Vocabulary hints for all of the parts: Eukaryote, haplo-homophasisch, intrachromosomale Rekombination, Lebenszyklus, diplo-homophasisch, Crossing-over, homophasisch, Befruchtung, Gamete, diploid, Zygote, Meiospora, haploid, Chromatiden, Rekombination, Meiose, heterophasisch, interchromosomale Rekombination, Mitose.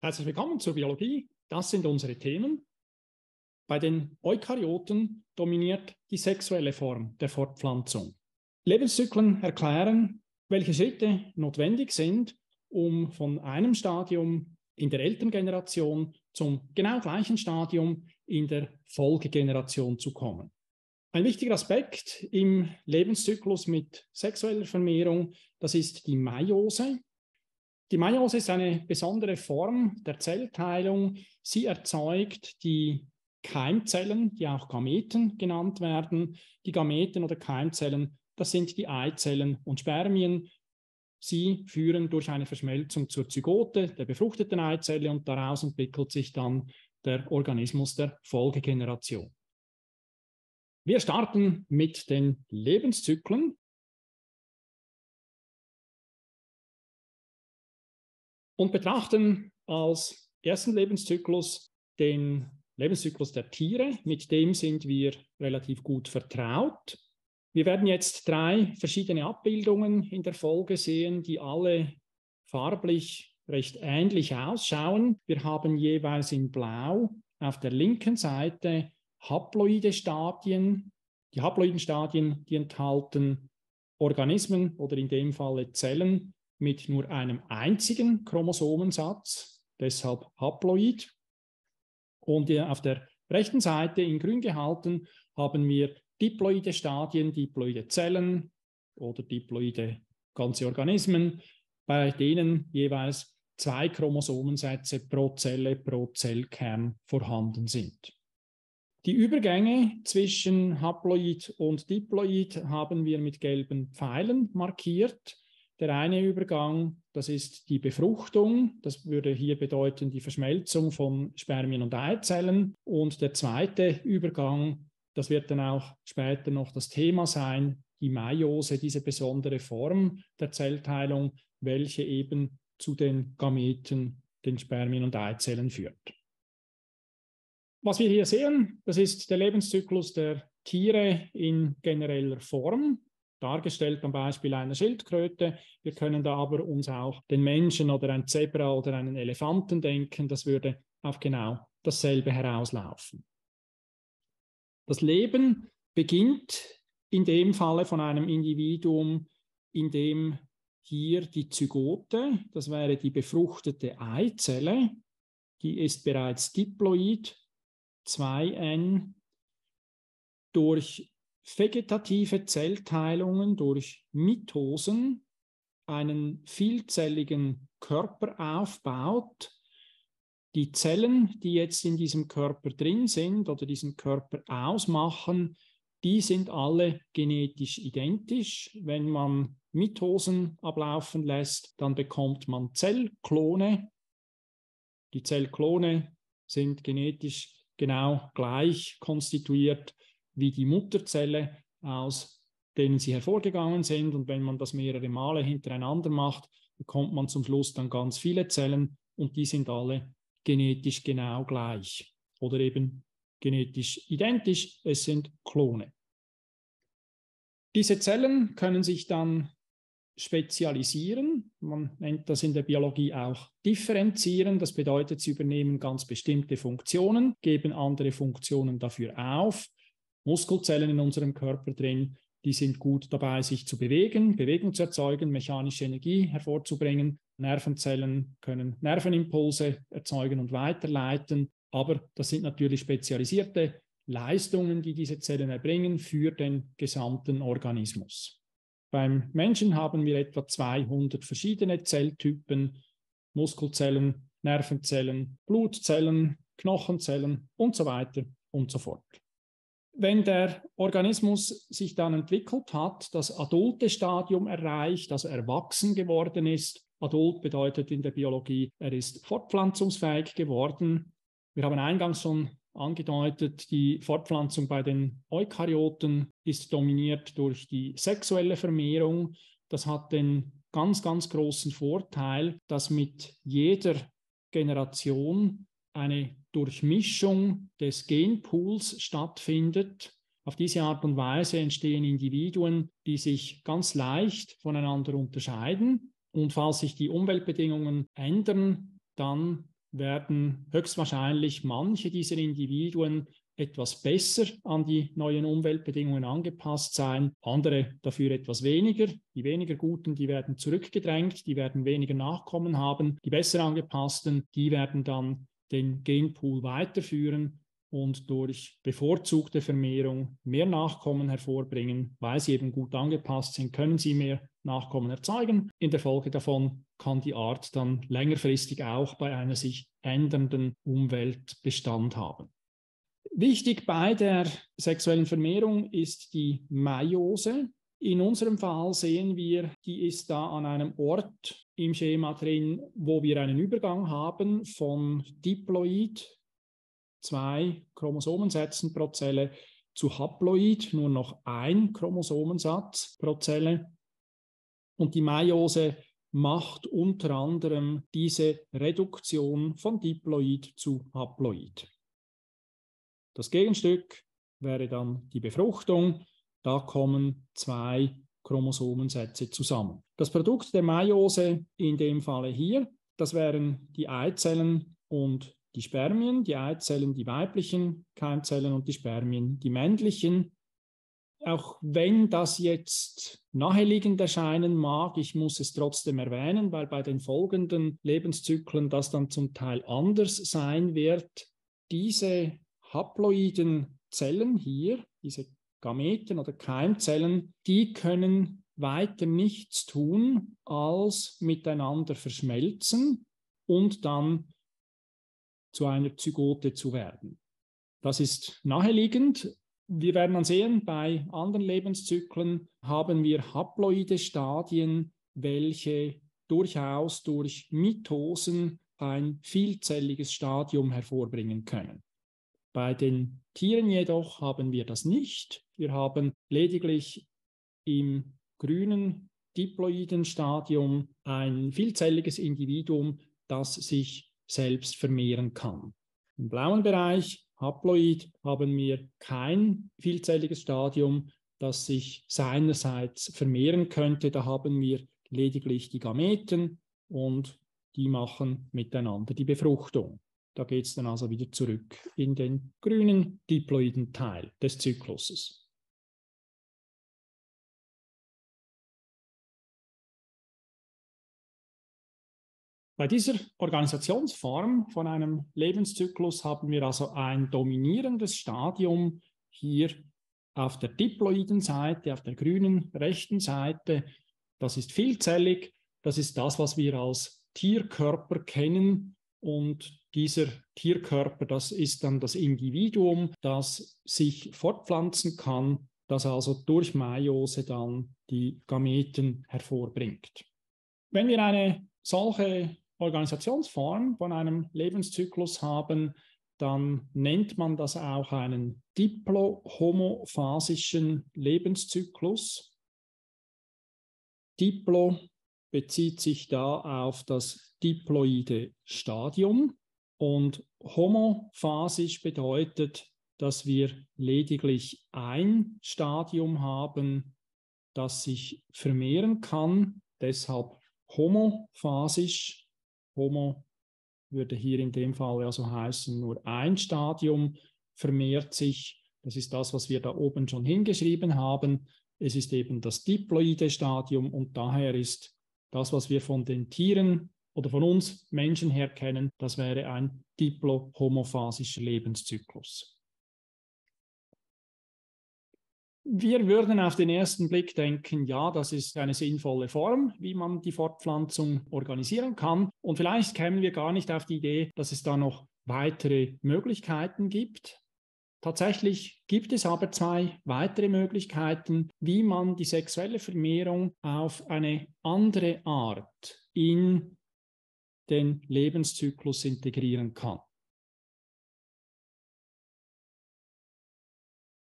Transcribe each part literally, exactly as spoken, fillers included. Herzlich willkommen zur Biologie. Das sind unsere Themen. Bei den Eukaryoten dominiert die sexuelle Form der Fortpflanzung. Lebenszyklen erklären, welche Schritte notwendig sind, um von einem Stadium in der Elterngeneration zum genau gleichen Stadium in der Folgegeneration zu kommen. Ein wichtiger Aspekt im Lebenszyklus mit sexueller Vermehrung, das ist die Meiose. Die Meiose ist eine besondere Form der Zellteilung. Sie erzeugt die Keimzellen, die auch Gameten genannt werden. Die Gameten oder Keimzellen, das sind die Eizellen und Spermien. Sie führen durch eine Verschmelzung zur Zygote, der befruchteten Eizelle, und daraus entwickelt sich dann der Organismus der Folgegeneration. Wir starten mit den Lebenszyklen. Und betrachten als ersten Lebenszyklus den Lebenszyklus der Tiere. Mit dem sind wir relativ gut vertraut. Wir werden jetzt drei verschiedene Abbildungen in der Folge sehen, die alle farblich recht ähnlich ausschauen. Wir haben jeweils in Blau auf der linken Seite haploide Stadien. Die haploiden Stadien, die enthalten Organismen oder in dem Falle Zellen mit nur einem einzigen Chromosomensatz, deshalb haploid. Und auf der rechten Seite in grün gehalten haben wir diploide Stadien, diploide Zellen oder diploide ganze Organismen, bei denen jeweils zwei Chromosomensätze pro Zelle, pro Zellkern vorhanden sind. Die Übergänge zwischen haploid und diploid haben wir mit gelben Pfeilen markiert. Der eine Übergang, das ist die Befruchtung, das würde hier bedeuten die Verschmelzung von Spermien und Eizellen. Und der zweite Übergang, das wird dann auch später noch das Thema sein, die Meiose, diese besondere Form der Zellteilung, welche eben zu den Gameten, den Spermien und Eizellen führt. Was wir hier sehen, das ist der Lebenszyklus der Tiere in genereller Form. Dargestellt am Beispiel einer Schildkröte. Wir können da aber uns auch den Menschen oder ein Zebra oder einen Elefanten denken. Das würde auf genau dasselbe herauslaufen. Das Leben beginnt in dem Falle von einem Individuum, in dem hier die Zygote, das wäre die befruchtete Eizelle, die ist bereits diploid, zwei N, durch vegetative Zellteilungen durch Mitosen einen vielzelligen Körper aufbaut. Die Zellen, die jetzt in diesem Körper drin sind oder diesen Körper ausmachen, die sind alle genetisch identisch. Wenn man Mitosen ablaufen lässt, dann bekommt man Zellklone. Die Zellklone sind genetisch genau gleich konstituiert wie die Mutterzelle, aus denen sie hervorgegangen sind. Und wenn man das mehrere Male hintereinander macht, bekommt man zum Schluss dann ganz viele Zellen und die sind alle genetisch genau gleich oder eben genetisch identisch. Es sind Klone. Diese Zellen können sich dann spezialisieren. Man nennt das in der Biologie auch differenzieren. Das bedeutet, sie übernehmen ganz bestimmte Funktionen, geben andere Funktionen dafür auf. Muskelzellen in unserem Körper drin, die sind gut dabei, sich zu bewegen, Bewegung zu erzeugen, mechanische Energie hervorzubringen. Nervenzellen können Nervenimpulse erzeugen und weiterleiten. Aber das sind natürlich spezialisierte Leistungen, die diese Zellen erbringen für den gesamten Organismus. Beim Menschen haben wir etwa zweihundert verschiedene Zelltypen, Muskelzellen, Nervenzellen, Blutzellen, Knochenzellen und so weiter und so fort. Wenn der Organismus sich dann entwickelt hat, das adulte Stadium erreicht, also erwachsen geworden ist, adult bedeutet in der Biologie, er ist fortpflanzungsfähig geworden. Wir haben eingangs schon angedeutet, die Fortpflanzung bei den Eukaryoten ist dominiert durch die sexuelle Vermehrung. Das hat den ganz, ganz großen Vorteil, dass mit jeder Generation eine Durchmischung des Genpools stattfindet. Auf diese Art und Weise entstehen Individuen, die sich ganz leicht voneinander unterscheiden. Und falls sich die Umweltbedingungen ändern, dann werden höchstwahrscheinlich manche dieser Individuen etwas besser an die neuen Umweltbedingungen angepasst sein, andere dafür etwas weniger. Die weniger Guten, die werden zurückgedrängt, die werden weniger Nachkommen haben. Die besser angepassten, die werden dann den Genpool weiterführen und durch bevorzugte Vermehrung mehr Nachkommen hervorbringen. Weil sie eben gut angepasst sind, können sie mehr Nachkommen erzeugen. In der Folge davon kann die Art dann längerfristig auch bei einer sich ändernden Umwelt Bestand haben. Wichtig bei der sexuellen Vermehrung ist die Meiose. In unserem Fall sehen wir, die ist da an einem Ort im Schema drin, wo wir einen Übergang haben von Diploid, zwei Chromosomensätzen pro Zelle, zu Haploid, nur noch ein Chromosomensatz pro Zelle. Und die Meiose macht unter anderem diese Reduktion von Diploid zu Haploid. Das Gegenstück wäre dann die Befruchtung. Da kommen zwei Chromosomensätze zusammen. Das Produkt der Meiose in dem Falle hier, das wären die Eizellen und die Spermien. Die Eizellen, die weiblichen Keimzellen, und die Spermien, die männlichen. Auch wenn das jetzt naheliegend erscheinen mag, ich muss es trotzdem erwähnen, weil bei den folgenden Lebenszyklen das dann zum Teil anders sein wird. Diese haploiden Zellen hier, diese Gameten oder Keimzellen, die können weiter nichts tun, als miteinander verschmelzen und dann zu einer Zygote zu werden. Das ist naheliegend. Wir werden dann sehen, bei anderen Lebenszyklen haben wir haploide Stadien, welche durchaus durch Mitosen ein vielzelliges Stadium hervorbringen können. Bei den Tieren jedoch haben wir das nicht. Wir haben lediglich im grünen diploiden Stadium ein vielzelliges Individuum, das sich selbst vermehren kann. Im blauen Bereich, haploid, haben wir kein vielzelliges Stadium, das sich seinerseits vermehren könnte. Da haben wir lediglich die Gameten, und die machen miteinander die Befruchtung. Da geht es dann also wieder zurück in den grünen diploiden Teil des Zykluses. Bei dieser Organisationsform von einem Lebenszyklus haben wir also ein dominierendes Stadium hier auf der diploiden Seite, auf der grünen rechten Seite. Das ist vielzellig, das ist das, was wir als Tierkörper kennen. Und dieser Tierkörper, das ist dann das Individuum, das sich fortpflanzen kann, das also durch Meiose dann die Gameten hervorbringt. Wenn wir eine solche Organisationsform von einem Lebenszyklus haben, dann nennt man das auch einen diplo-homophasischen Lebenszyklus. Diplo bezieht sich da auf das diploide Stadium, und homophasisch bedeutet, dass wir lediglich ein Stadium haben, das sich vermehren kann, deshalb homophasisch. Homo würde hier in dem Fall also heißen, nur ein Stadium vermehrt sich. Das ist das, was wir da oben schon hingeschrieben haben. Es ist eben das diploide Stadium, und daher ist das, was wir von den Tieren oder von uns Menschen her kennen, das wäre ein diplo-homophasischer Lebenszyklus. Wir würden auf den ersten Blick denken, ja, das ist eine sinnvolle Form, wie man die Fortpflanzung organisieren kann. Und vielleicht kämen wir gar nicht auf die Idee, dass es da noch weitere Möglichkeiten gibt. Tatsächlich gibt es aber zwei weitere Möglichkeiten, wie man die sexuelle Vermehrung auf eine andere Art in den Lebenszyklus integrieren kann.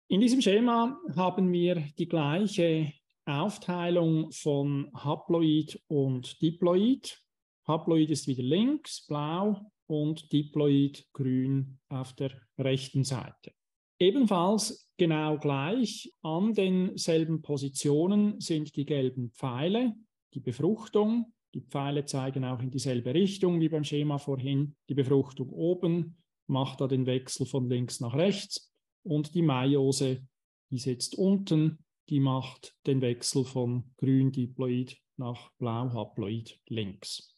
In diesem Schema haben wir die gleiche Aufteilung von Haploid und Diploid. Haploid ist wieder links, blau, und Diploid grün auf der rechten Seite. Ebenfalls genau gleich an denselben Positionen sind die gelben Pfeile, die Befruchtung, Die Pfeile zeigen auch in dieselbe Richtung wie beim Schema vorhin. Die Befruchtung oben macht da den Wechsel von links nach rechts und die Meiose, die sitzt unten, die macht den Wechsel von grün diploid nach blau haploid links.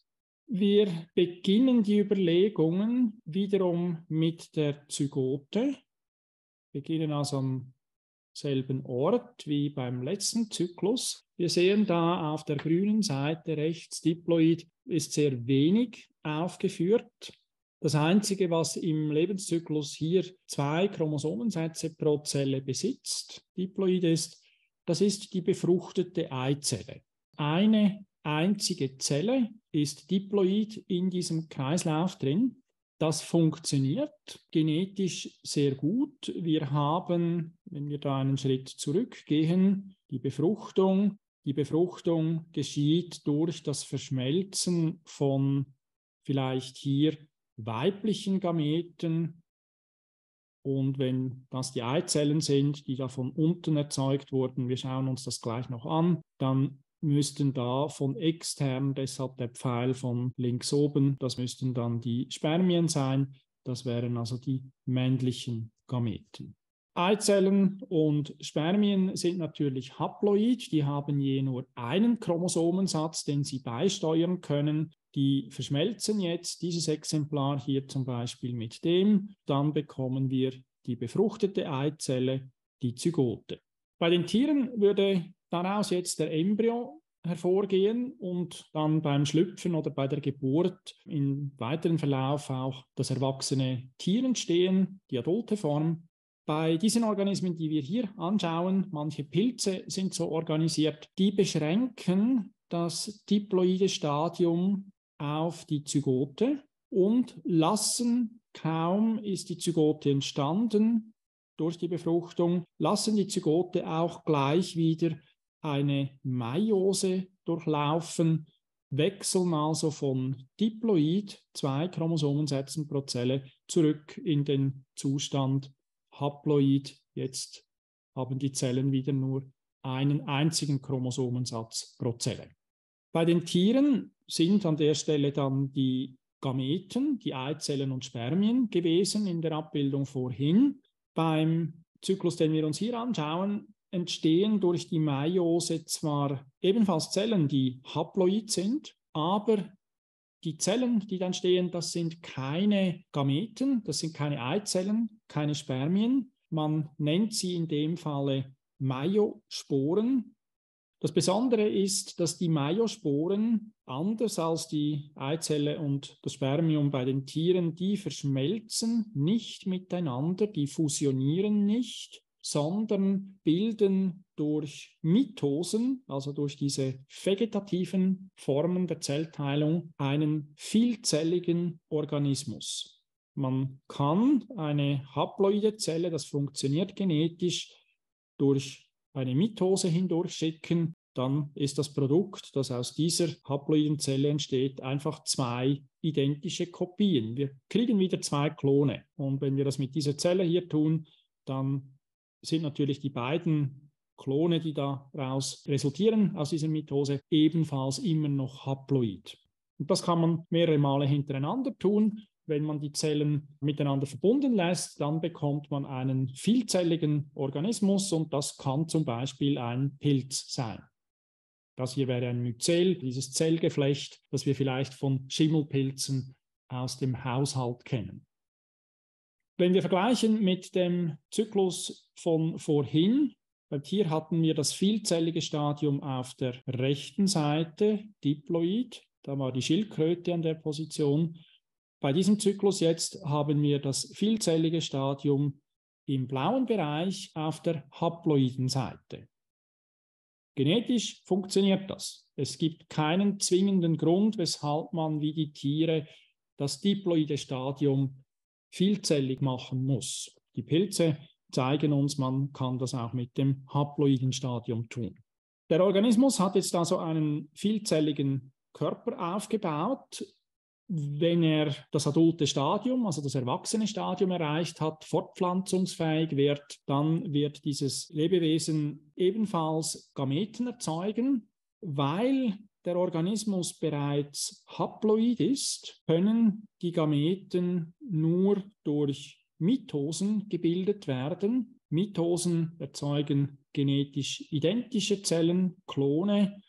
Wir beginnen die Überlegungen wiederum mit der Zygote. Wir beginnen also am selben Ort wie beim letzten Zyklus. Wir sehen da auf der grünen Seite rechts, diploid ist sehr wenig aufgeführt. Das Einzige, was im Lebenszyklus hier zwei Chromosomensätze pro Zelle besitzt, diploid ist, das ist die befruchtete Eizelle. Eine einzige Zelle ist diploid in diesem Kreislauf drin. Das funktioniert genetisch sehr gut. Wir haben, wenn wir da einen Schritt zurückgehen, die Befruchtung. Die Befruchtung geschieht durch das Verschmelzen von vielleicht hier weiblichen Gameten. Und wenn das die Eizellen sind, die da von unten erzeugt wurden, wir schauen uns das gleich noch an, dann müssten da von extern, deshalb der Pfeil von links oben, das müssten dann die Spermien sein, das wären also die männlichen Gameten. Eizellen und Spermien sind natürlich haploid, die haben je nur einen Chromosomensatz, den sie beisteuern können. Die verschmelzen jetzt dieses Exemplar hier zum Beispiel mit dem, dann bekommen wir die befruchtete Eizelle, die Zygote. Bei den Tieren würde daraus jetzt der Embryo hervorgehen und dann beim Schlüpfen oder bei der Geburt im weiteren Verlauf auch das erwachsene Tier entstehen, die adulte Form. Bei diesen Organismen, die wir hier anschauen, manche Pilze sind so organisiert, die beschränken das diploide Stadium auf die Zygote und lassen, kaum ist die Zygote entstanden durch die Befruchtung, lassen die Zygote auch gleich wieder eine Meiose durchlaufen, wechseln also von diploid, zwei Chromosomensätzen pro Zelle, zurück in den Zustand haploid. Jetzt haben die Zellen wieder nur einen einzigen Chromosomensatz pro Zelle. Bei den Tieren sind an der Stelle dann die Gameten, die Eizellen und Spermien gewesen in der Abbildung vorhin. Beim Zyklus, den wir uns hier anschauen, entstehen durch die Meiose zwar ebenfalls Zellen, die haploid sind, aber die Zellen, die dann stehen, das sind keine Gameten, das sind keine Eizellen, keine Spermien. Man nennt sie in dem Falle Meiosporen. Das Besondere ist, dass die Meiosporen, anders als die Eizelle und das Spermium bei den Tieren, die verschmelzen nicht miteinander, die fusionieren nicht, sondern bilden durch Mitosen, also durch diese vegetativen Formen der Zellteilung, einen vielzelligen Organismus. Man kann eine haploide Zelle, das funktioniert genetisch, durch eine Mitose hindurchschicken, dann ist das Produkt, das aus dieser haploiden Zelle entsteht, einfach zwei identische Kopien. Wir kriegen wieder zwei Klone. Und wenn wir das mit dieser Zelle hier tun, dann sind natürlich die beiden Klone, die daraus resultieren, aus dieser Mitose, ebenfalls immer noch haploid. Und das kann man mehrere Male hintereinander tun. Wenn man die Zellen miteinander verbunden lässt, dann bekommt man einen vielzelligen Organismus und das kann zum Beispiel ein Pilz sein. Das hier wäre ein Myzel, dieses Zellgeflecht, das wir vielleicht von Schimmelpilzen aus dem Haushalt kennen. Wenn wir vergleichen mit dem Zyklus von vorhin, beim Tier hatten wir das vielzellige Stadium auf der rechten Seite, diploid, da war die Schildkröte an der Position. Bei diesem Zyklus jetzt haben wir das vielzellige Stadium im blauen Bereich auf der haploiden Seite. Genetisch funktioniert das. Es gibt keinen zwingenden Grund, weshalb man wie die Tiere das diploide Stadium vielzellig machen muss. Die Pilze zeigen uns, man kann das auch mit dem haploiden Stadium tun. Der Organismus hat jetzt also einen vielzelligen Körper aufgebaut. Wenn er das adulte Stadium, also das erwachsene Stadium erreicht hat, fortpflanzungsfähig wird, dann wird dieses Lebewesen ebenfalls Gameten erzeugen, weil der Organismus bereits haploid ist, können die Gameten nur durch Mitosen gebildet werden. Mitosen erzeugen genetisch identische Zellen, Klone.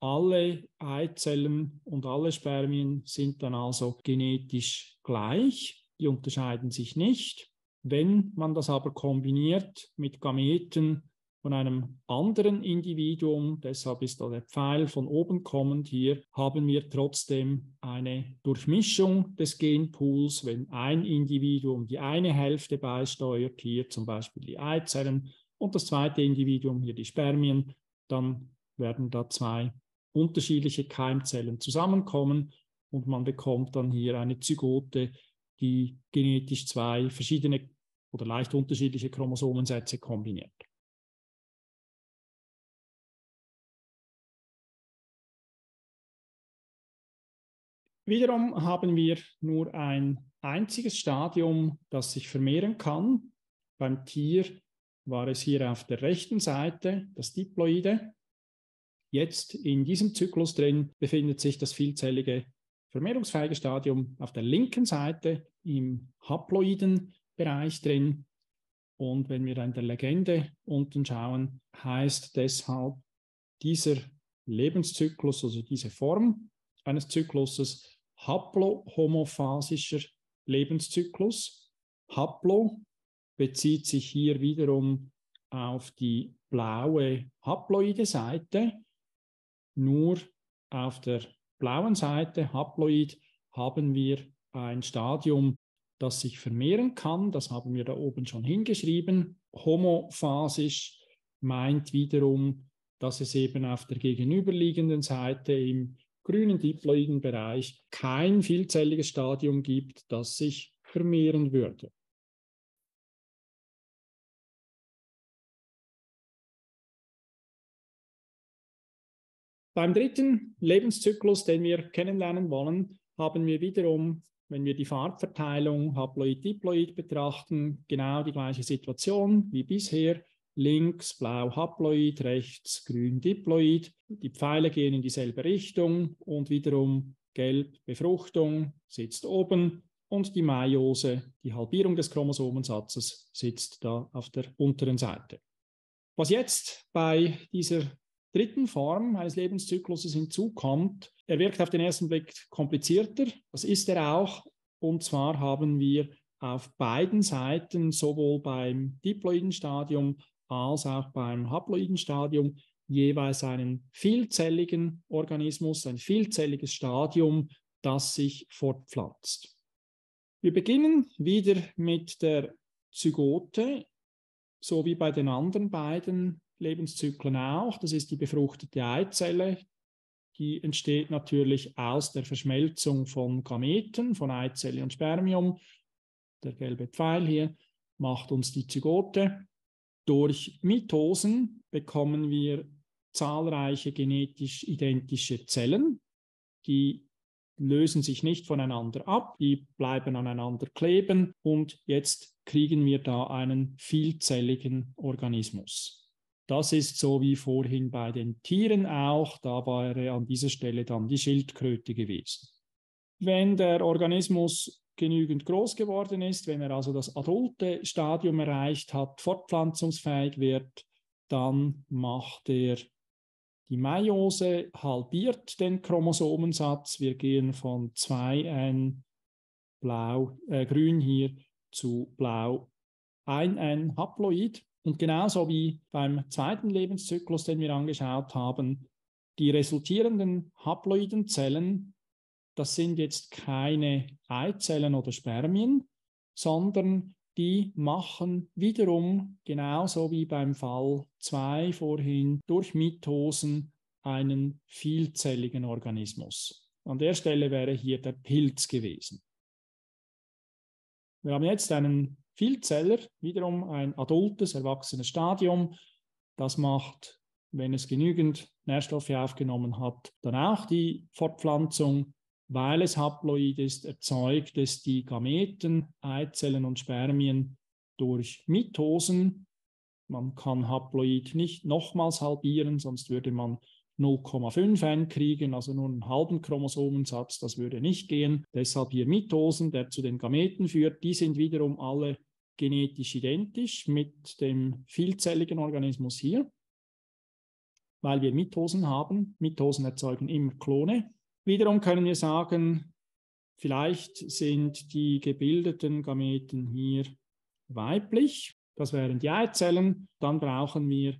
Alle Eizellen und alle Spermien sind dann also genetisch gleich. Die unterscheiden sich nicht. Wenn man das aber kombiniert mit Gameten von einem anderen Individuum, deshalb ist da der Pfeil von oben kommend hier, haben wir trotzdem eine Durchmischung des Genpools. Wenn ein Individuum die eine Hälfte beisteuert, hier zum Beispiel die Eizellen, und das zweite Individuum hier die Spermien, dann werden da zwei unterschiedliche Keimzellen zusammenkommen und man bekommt dann hier eine Zygote, die genetisch zwei verschiedene oder leicht unterschiedliche Chromosomensätze kombiniert. Wiederum haben wir nur ein einziges Stadium, das sich vermehren kann. Beim Tier war es hier auf der rechten Seite, das Diploide. Jetzt in diesem Zyklus drin befindet sich das vielzellige vermehrungsfähige Stadium auf der linken Seite im haploiden Bereich drin. Und wenn wir dann der Legende unten schauen, heißt deshalb dieser Lebenszyklus, also diese Form eines Zykluses, haplo-homophasischer Lebenszyklus. Haplo bezieht sich hier wiederum auf die blaue haploide Seite. Nur auf der blauen Seite, haploid, haben wir ein Stadium, das sich vermehren kann. Das haben wir da oben schon hingeschrieben. Homophasisch meint wiederum, dass es eben auf der gegenüberliegenden Seite im grünen diploiden Bereich kein vielzelliges Stadium gibt, das sich vermehren würde. Beim dritten Lebenszyklus, den wir kennenlernen wollen, haben wir wiederum, wenn wir die Farbverteilung haploid-diploid betrachten, genau die gleiche Situation wie bisher. Links blau haploid, rechts grün diploid. Die Pfeile gehen in dieselbe Richtung und wiederum gelb Befruchtung sitzt oben und die Meiose, die Halbierung des Chromosomensatzes, sitzt da auf der unteren Seite. Was jetzt bei dieser dritten Form eines Lebenszykluses hinzukommt, er wirkt auf den ersten Blick komplizierter, das ist er auch, und zwar haben wir auf beiden Seiten, sowohl beim diploiden Stadium als auch beim haploiden Stadium, jeweils einen vielzelligen Organismus, ein vielzelliges Stadium, das sich fortpflanzt. Wir beginnen wieder mit der Zygote, so wie bei den anderen beiden Lebenszyklen auch. Das ist die befruchtete Eizelle. Die entsteht natürlich aus der Verschmelzung von Gameten, von Eizelle und Spermium. Der gelbe Pfeil hier macht uns die Zygote. Durch Mitosen bekommen wir zahlreiche genetisch identische Zellen. Die lösen sich nicht voneinander ab, die bleiben aneinander kleben und jetzt kriegen wir da einen vielzelligen Organismus. Das ist so wie vorhin bei den Tieren auch, da wäre an dieser Stelle dann die Schildkröte gewesen. Wenn der Organismus genügend groß geworden ist, wenn er also das adulte Stadium erreicht hat, fortpflanzungsfähig wird, dann macht er die Meiose, halbiert den Chromosomensatz. Wir gehen von zwei N blau, äh, grün hier zu blau ein N haploid. Und genauso wie beim zweiten Lebenszyklus, den wir angeschaut haben, die resultierenden haploiden Zellen, das sind jetzt keine Eizellen oder Spermien, sondern die machen wiederum, genauso wie beim Fall zwei vorhin, durch Mitosen einen vielzelligen Organismus. An der Stelle wäre hier der Pilz gewesen. Wir haben jetzt einen Vielzeller, wiederum ein adultes, erwachsenes Stadium. Das macht, wenn es genügend Nährstoffe aufgenommen hat, dann auch die Fortpflanzung. Weil es haploid ist, erzeugt es die Gameten, Eizellen und Spermien durch Mitosen. Man kann haploid nicht nochmals halbieren, sonst würde man null Komma fünf einkriegen, also nur einen halben Chromosomensatz, das würde nicht gehen. Deshalb hier Mitosen, der zu den Gameten führt. Die sind wiederum alle genetisch identisch mit dem vielzelligen Organismus hier, weil wir Mitosen haben. Mitosen erzeugen immer Klone. Wiederum können wir sagen, vielleicht sind die gebildeten Gameten hier weiblich. Das wären die Eizellen. Dann brauchen wir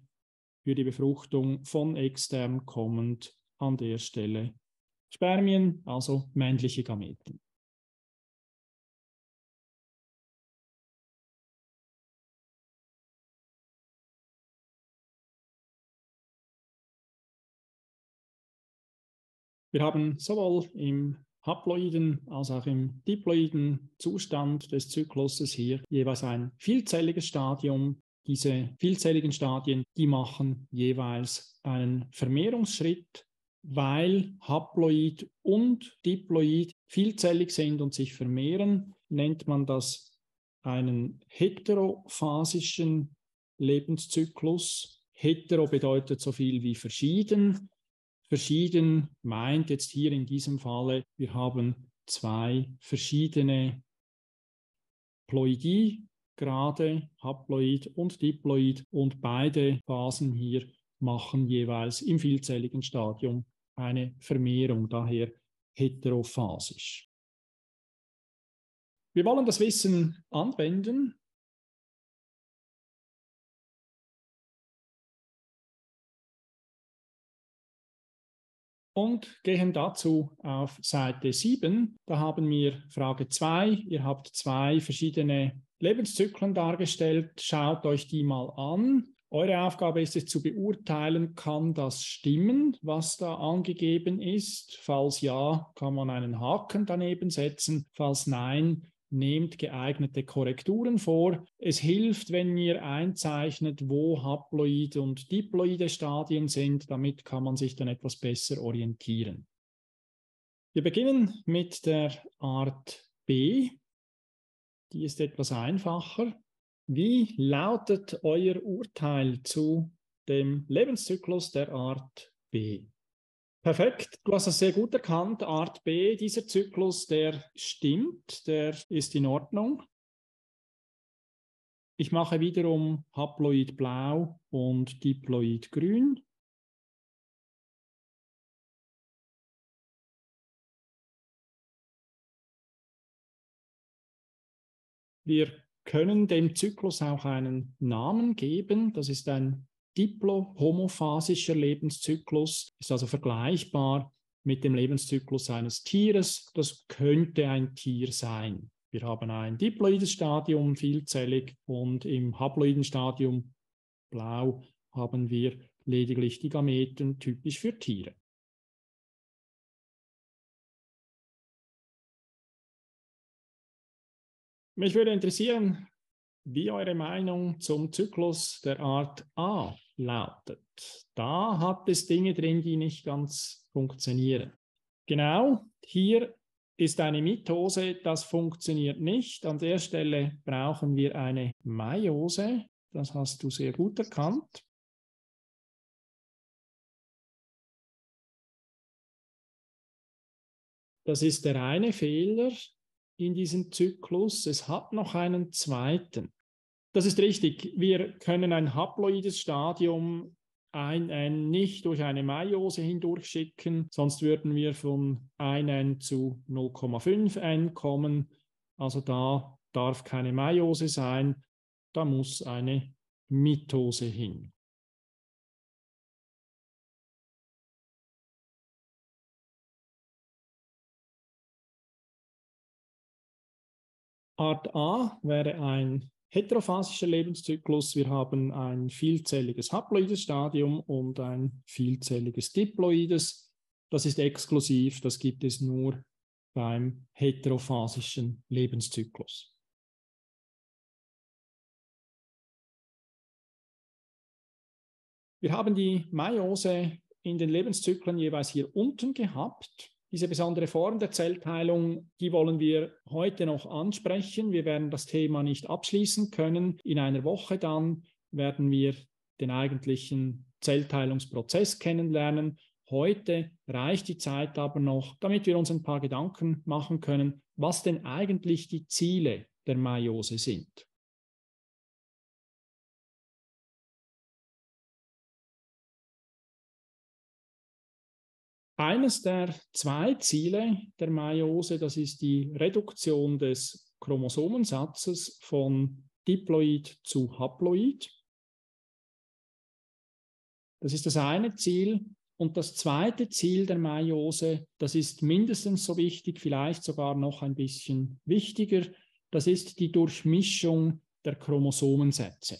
für die Befruchtung von extern kommend an der Stelle Spermien, also männliche Gameten. Wir haben sowohl im haploiden als auch im diploiden Zustand des Zykluses hier jeweils ein vielzelliges Stadium. Diese vielzelligen Stadien, die machen jeweils einen Vermehrungsschritt, weil haploid und diploid vielzellig sind und sich vermehren, nennt man das einen heterophasischen Lebenszyklus. Hetero bedeutet so viel wie verschieden. Verschieden meint jetzt hier in diesem Falle, wir haben zwei verschiedene Ploidie, gerade haploid und diploid, und beide Phasen hier machen jeweils im vielzelligen Stadium eine Vermehrung, daher heterophasisch. Wir wollen das Wissen anwenden. Und gehen dazu auf Seite sieben. Da haben wir Frage zwei. Ihr habt zwei verschiedene Lebenszyklen dargestellt. Schaut euch die mal an. Eure Aufgabe ist es zu beurteilen, kann das stimmen, was da angegeben ist? Falls ja, kann man einen Haken daneben setzen. Falls nein, nehmt geeignete Korrekturen vor. Es hilft, wenn ihr einzeichnet, wo haploide und diploide Stadien sind. Damit kann man sich dann etwas besser orientieren. Wir beginnen mit der Art B. Die ist etwas einfacher. Wie lautet euer Urteil zu dem Lebenszyklus der Art B? Perfekt, du hast es sehr gut erkannt. Art B, dieser Zyklus, der stimmt, der ist in Ordnung. Ich mache wiederum haploid blau und diploid grün. Wir können dem Zyklus auch einen Namen geben. Das ist ein diplo-homophasischer Lebenszyklus, ist also vergleichbar mit dem Lebenszyklus eines Tieres. Das könnte ein Tier sein. Wir haben ein diploides Stadium, vielzellig, und im haploiden Stadium, blau, haben wir lediglich die Gameten, typisch für Tiere. Mich würde interessieren, wie eure Meinung zum Zyklus der Art A lautet. Da hat es Dinge drin, die nicht ganz funktionieren. Genau, hier ist eine Mitose, das funktioniert nicht. An der Stelle brauchen wir eine Meiose. Das hast du sehr gut erkannt. Das ist der eine Fehler in diesem Zyklus. Es hat noch einen zweiten. Das ist richtig. Wir können ein haploides Stadium ein N nicht durch eine Meiose hindurchschicken, sonst würden wir von ein N zu null Komma fünf N kommen. Also da darf keine Meiose sein, da muss eine Mitose hin. Art A wäre ein heterophasischer Lebenszyklus. Wir haben ein vielzelliges haploides Stadium und ein vielzelliges diploides. Das ist exklusiv, das gibt es nur beim heterophasischen Lebenszyklus. Wir haben die Meiose in den Lebenszyklen jeweils hier unten gehabt. Diese besondere Form der Zellteilung, die wollen wir heute noch ansprechen. Wir werden das Thema nicht abschließen können. In einer Woche dann werden wir den eigentlichen Zellteilungsprozess kennenlernen. Heute reicht die Zeit aber noch, damit wir uns ein paar Gedanken machen können, was denn eigentlich die Ziele der Meiose sind. Eines der zwei Ziele der Meiose, das ist die Reduktion des Chromosomensatzes von Diploid zu Haploid. Das ist das eine Ziel. Und das zweite Ziel der Meiose, das ist mindestens so wichtig, vielleicht sogar noch ein bisschen wichtiger, das ist die Durchmischung der Chromosomensätze.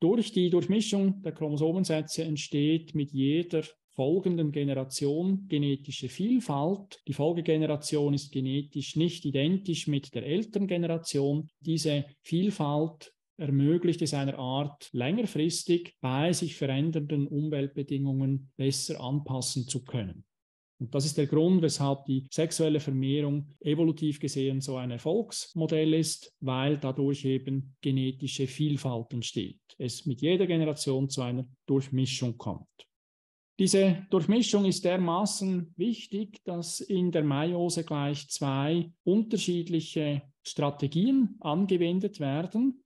Durch die Durchmischung der Chromosomensätze entsteht mit jeder folgenden Generation genetische Vielfalt. Die Folgegeneration ist genetisch nicht identisch mit der Elterngeneration. Diese Vielfalt ermöglicht es einer Art, längerfristig bei sich verändernden Umweltbedingungen besser anpassen zu können. Und das ist der Grund, weshalb die sexuelle Vermehrung evolutiv gesehen so ein Erfolgsmodell ist, weil dadurch eben genetische Vielfalt entsteht. Es mit jeder Generation zu einer Durchmischung kommt. Diese Durchmischung ist dermaßen wichtig, dass in der Meiose gleich zwei unterschiedliche Strategien angewendet werden.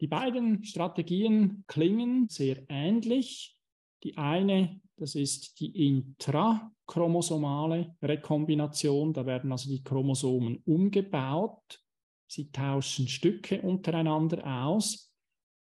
Die beiden Strategien klingen sehr ähnlich. Die eine, das ist die intrachromosomale Rekombination, da werden also die Chromosomen umgebaut, sie tauschen Stücke untereinander aus.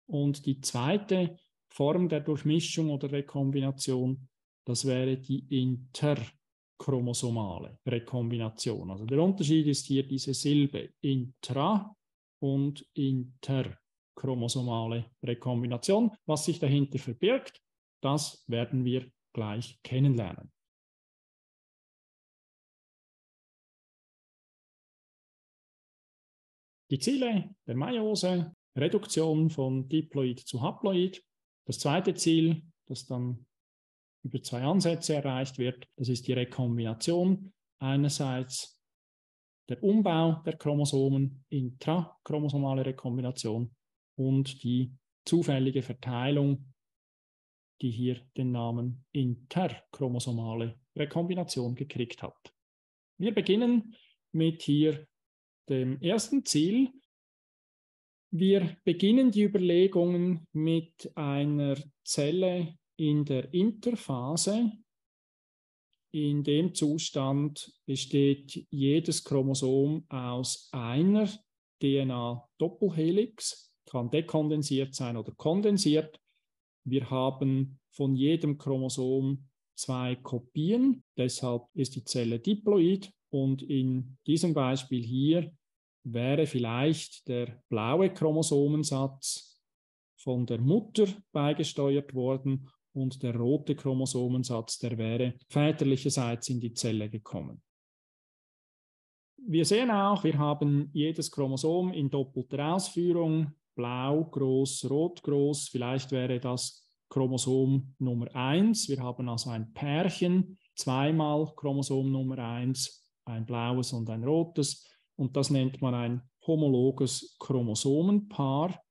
Und die zweite Form der Durchmischung oder Rekombination, das wäre die interchromosomale Rekombination. Also der Unterschied ist hier diese Silbe intra- und interchromosomale Rekombination. Was sich dahinter verbirgt, das werden wir gleich kennenlernen. Die Ziele der Meiose: Reduktion von Diploid zu Haploid. Das zweite Ziel, das dann über zwei Ansätze erreicht wird, das ist die Rekombination. Einerseits der Umbau der Chromosomen, intrachromosomale Rekombination, und die zufällige Verteilung, die hier den Namen interchromosomale Rekombination gekriegt hat. Wir beginnen mit hier dem ersten Ziel. Wir beginnen die Überlegungen mit einer Zelle in der Interphase. In dem Zustand besteht jedes Chromosom aus einer D N A-Doppelhelix, kann dekondensiert sein oder kondensiert. Wir haben von jedem Chromosom zwei Kopien, deshalb ist die Zelle diploid, und in diesem Beispiel hier wäre vielleicht der blaue Chromosomensatz von der Mutter beigesteuert worden und der rote Chromosomensatz, der wäre väterlicherseits in die Zelle gekommen. Wir sehen auch, wir haben jedes Chromosom in doppelter Ausführung, blau groß, rot groß, vielleicht wäre das Chromosom Nummer eins. Wir haben also ein Pärchen, zweimal Chromosom Nummer eins, ein blaues und ein rotes. Und das nennt man ein homologes Chromosomenpaar.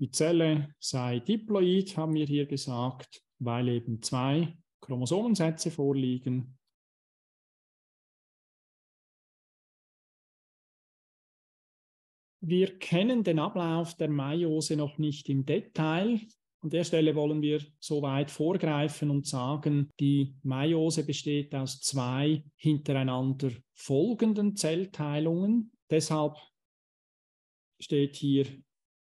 Die Zelle sei diploid, haben wir hier gesagt, weil eben zwei Chromosomensätze vorliegen. Wir kennen den Ablauf der Meiose noch nicht im Detail. An der Stelle wollen wir so weit vorgreifen und sagen, die Meiose besteht aus zwei hintereinander folgenden Zellteilungen. Deshalb steht hier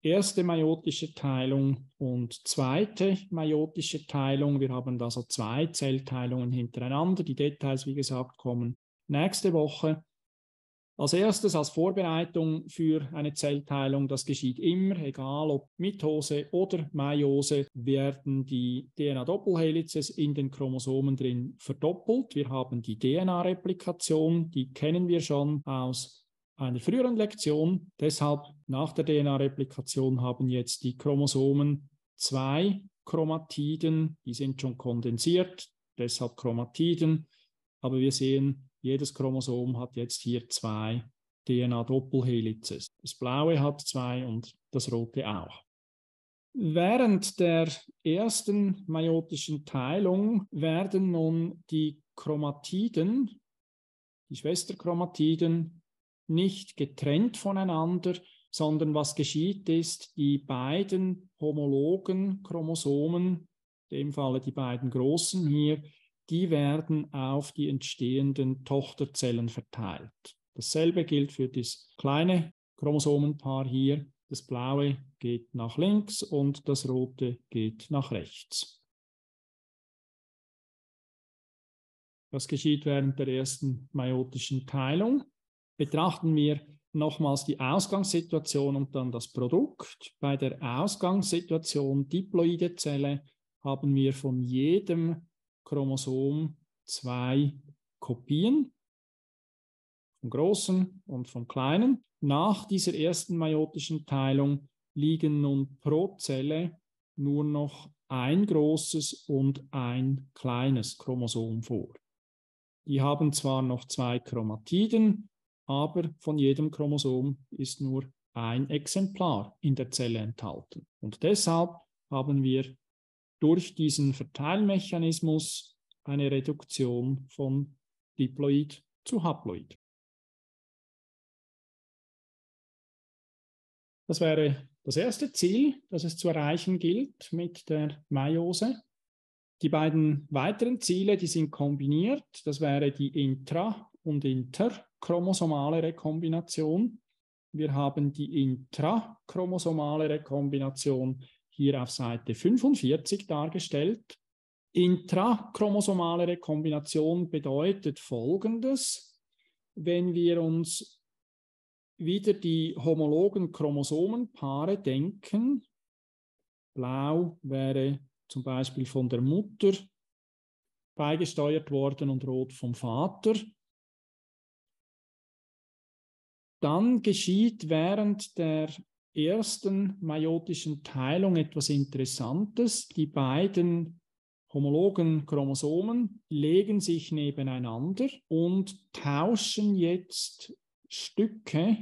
erste meiotische Teilung und zweite meiotische Teilung. Wir haben also zwei Zellteilungen hintereinander. Die Details, wie gesagt, kommen nächste Woche. Als erstes, als Vorbereitung für eine Zellteilung, das geschieht immer, egal ob Mitose oder Meiose, werden die D N A-Doppelhelices in den Chromosomen drin verdoppelt. Wir haben die D N A-Replikation, die kennen wir schon aus einer früheren Lektion. Deshalb nach der D N A-Replikation haben jetzt die Chromosomen zwei Chromatiden, die sind schon kondensiert, deshalb Chromatiden, aber wir sehen, jedes Chromosom hat jetzt hier zwei D N A-Doppelhelices. Das Blaue hat zwei und das Rote auch. Während der ersten meiotischen Teilung werden nun die Chromatiden, die Schwesterchromatiden, nicht getrennt voneinander, sondern was geschieht ist, die beiden homologen Chromosomen, in dem Falle die beiden großen hier, die werden auf die entstehenden Tochterzellen verteilt. Dasselbe gilt für das kleine Chromosomenpaar hier. Das Blaue geht nach links und das Rote geht nach rechts. Das geschieht während der ersten meiotischen Teilung. Betrachten wir nochmals die Ausgangssituation und dann das Produkt. Bei der Ausgangssituation diploide Zelle haben wir von jedem Chromosom zwei Kopien, vom großen und vom kleinen. Nach dieser ersten meiotischen Teilung liegen nun pro Zelle nur noch ein großes und ein kleines Chromosom vor. Die haben zwar noch zwei Chromatiden, aber von jedem Chromosom ist nur ein Exemplar in der Zelle enthalten. Und deshalb haben wir durch diesen Verteilmechanismus eine Reduktion von Diploid zu Haploid. Das wäre das erste Ziel, das es zu erreichen gilt mit der Meiose. Die beiden weiteren Ziele, die sind kombiniert. Das wäre die intra- und interchromosomale Rekombination. Wir haben die intrachromosomale Rekombination hier auf Seite fünfundvierzig dargestellt. Intrachromosomale Rekombination bedeutet Folgendes: Wenn wir uns wieder die homologen Chromosomenpaare denken. Blau wäre zum Beispiel von der Mutter beigesteuert worden und Rot vom Vater. Dann geschieht während der ersten meiotischen Teilung etwas Interessantes. Die beiden homologen Chromosomen legen sich nebeneinander und tauschen jetzt Stücke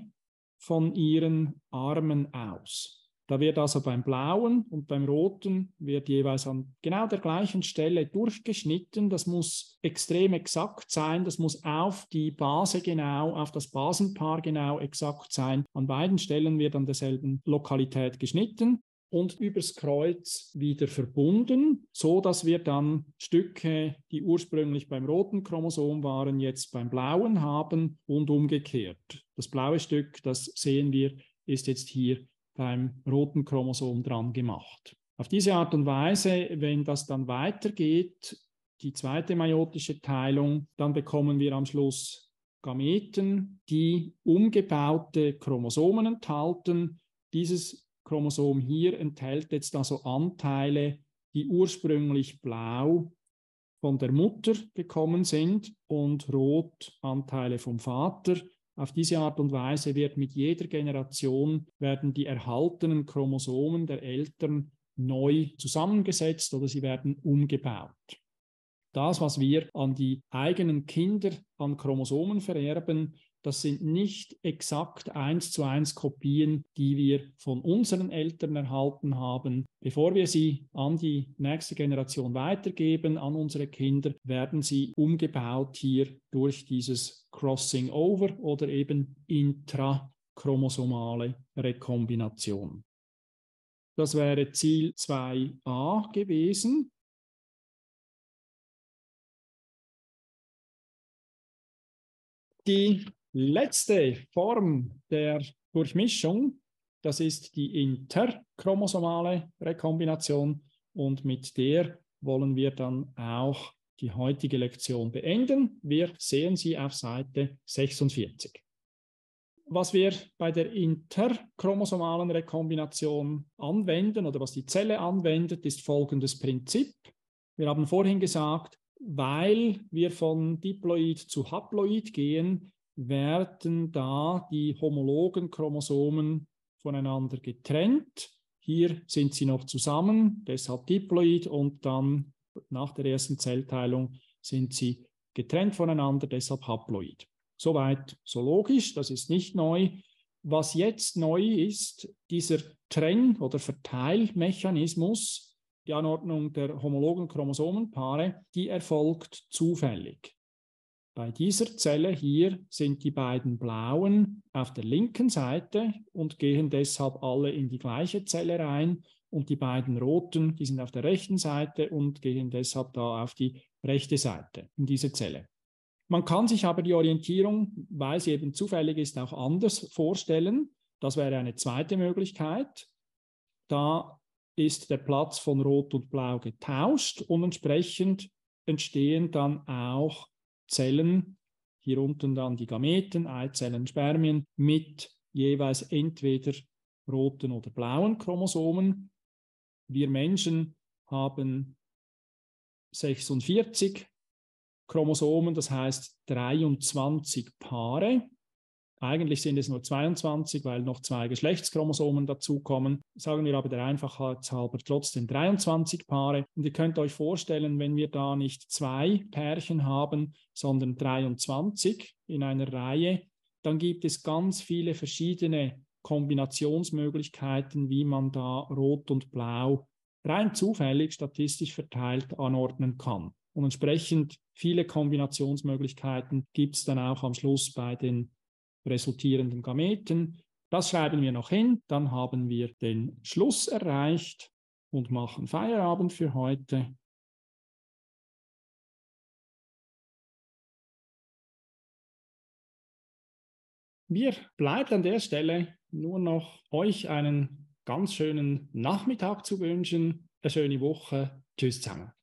von ihren Armen aus. Da wird also beim Blauen und beim Roten wird jeweils an genau der gleichen Stelle durchgeschnitten. Das muss extrem exakt sein. Das muss auf die Base genau, auf das Basenpaar genau exakt sein. An beiden Stellen wird an derselben Lokalität geschnitten und übers Kreuz wieder verbunden, so dass wir dann Stücke, die ursprünglich beim roten Chromosom waren, jetzt beim blauen haben und umgekehrt. Das blaue Stück, das sehen wir, ist jetzt hier beim roten Chromosom dran gemacht. Auf diese Art und Weise, wenn das dann weitergeht, die zweite meiotische Teilung, dann bekommen wir am Schluss Gameten, die umgebaute Chromosomen enthalten. Dieses Chromosom hier enthält jetzt also Anteile, die ursprünglich blau von der Mutter gekommen sind und rot Anteile vom Vater. Auf diese Art und Weise wird mit jeder Generation werden die erhaltenen Chromosomen der Eltern neu zusammengesetzt oder sie werden umgebaut. Das, was wir an die eigenen Kinder an Chromosomen vererben, das sind nicht exakt eins zu eins Kopien, die wir von unseren Eltern erhalten haben. Bevor wir sie an die nächste Generation weitergeben, an unsere Kinder, werden sie umgebaut hier durch dieses Crossing-over oder eben intrachromosomale Rekombination. Das wäre Ziel zwei a gewesen. Die letzte Form der Durchmischung, das ist die interchromosomale Rekombination und mit der wollen wir dann auch die heutige Lektion beenden. Wir sehen sie auf Seite sechsundvierzig. Was wir bei der interchromosomalen Rekombination anwenden oder was die Zelle anwendet, ist folgendes Prinzip. Wir haben vorhin gesagt, weil wir von Diploid zu Haploid gehen, werden da die homologen Chromosomen voneinander getrennt. Hier sind sie noch zusammen, deshalb Diploid, und dann nach der ersten Zellteilung sind sie getrennt voneinander, deshalb Haploid. Soweit so logisch, das ist nicht neu. Was jetzt neu ist, dieser Trenn- oder Verteilmechanismus, die Anordnung der homologen Chromosomenpaare, die erfolgt zufällig. Bei dieser Zelle hier sind die beiden blauen auf der linken Seite und gehen deshalb alle in die gleiche Zelle rein. Und die beiden roten, die sind auf der rechten Seite und gehen deshalb da auf die rechte Seite in diese Zelle. Man kann sich aber die Orientierung, weil sie eben zufällig ist, auch anders vorstellen. Das wäre eine zweite Möglichkeit. Da ist der Platz von Rot und Blau getauscht und entsprechend entstehen dann auch Zellen, hier unten dann die Gameten, Eizellen, Spermien, mit jeweils entweder roten oder blauen Chromosomen. Wir Menschen haben sechsundvierzig Chromosomen, das heißt dreiundzwanzig Paare. Eigentlich sind es nur zweiundzwanzig, weil noch zwei Geschlechtschromosomen dazukommen. Sagen wir aber der Einfachheit halber trotzdem dreiundzwanzig Paare. Und ihr könnt euch vorstellen, wenn wir da nicht zwei Pärchen haben, sondern dreiundzwanzig in einer Reihe, dann gibt es ganz viele verschiedene Kombinationsmöglichkeiten, wie man da Rot und Blau rein zufällig statistisch verteilt anordnen kann. Und entsprechend viele Kombinationsmöglichkeiten gibt es dann auch am Schluss bei den resultierenden Gameten. Das schreiben wir noch hin, dann haben wir den Schluss erreicht und machen Feierabend für heute. Mir bleibt an der Stelle nur noch euch einen ganz schönen Nachmittag zu wünschen, eine schöne Woche. Tschüss zusammen.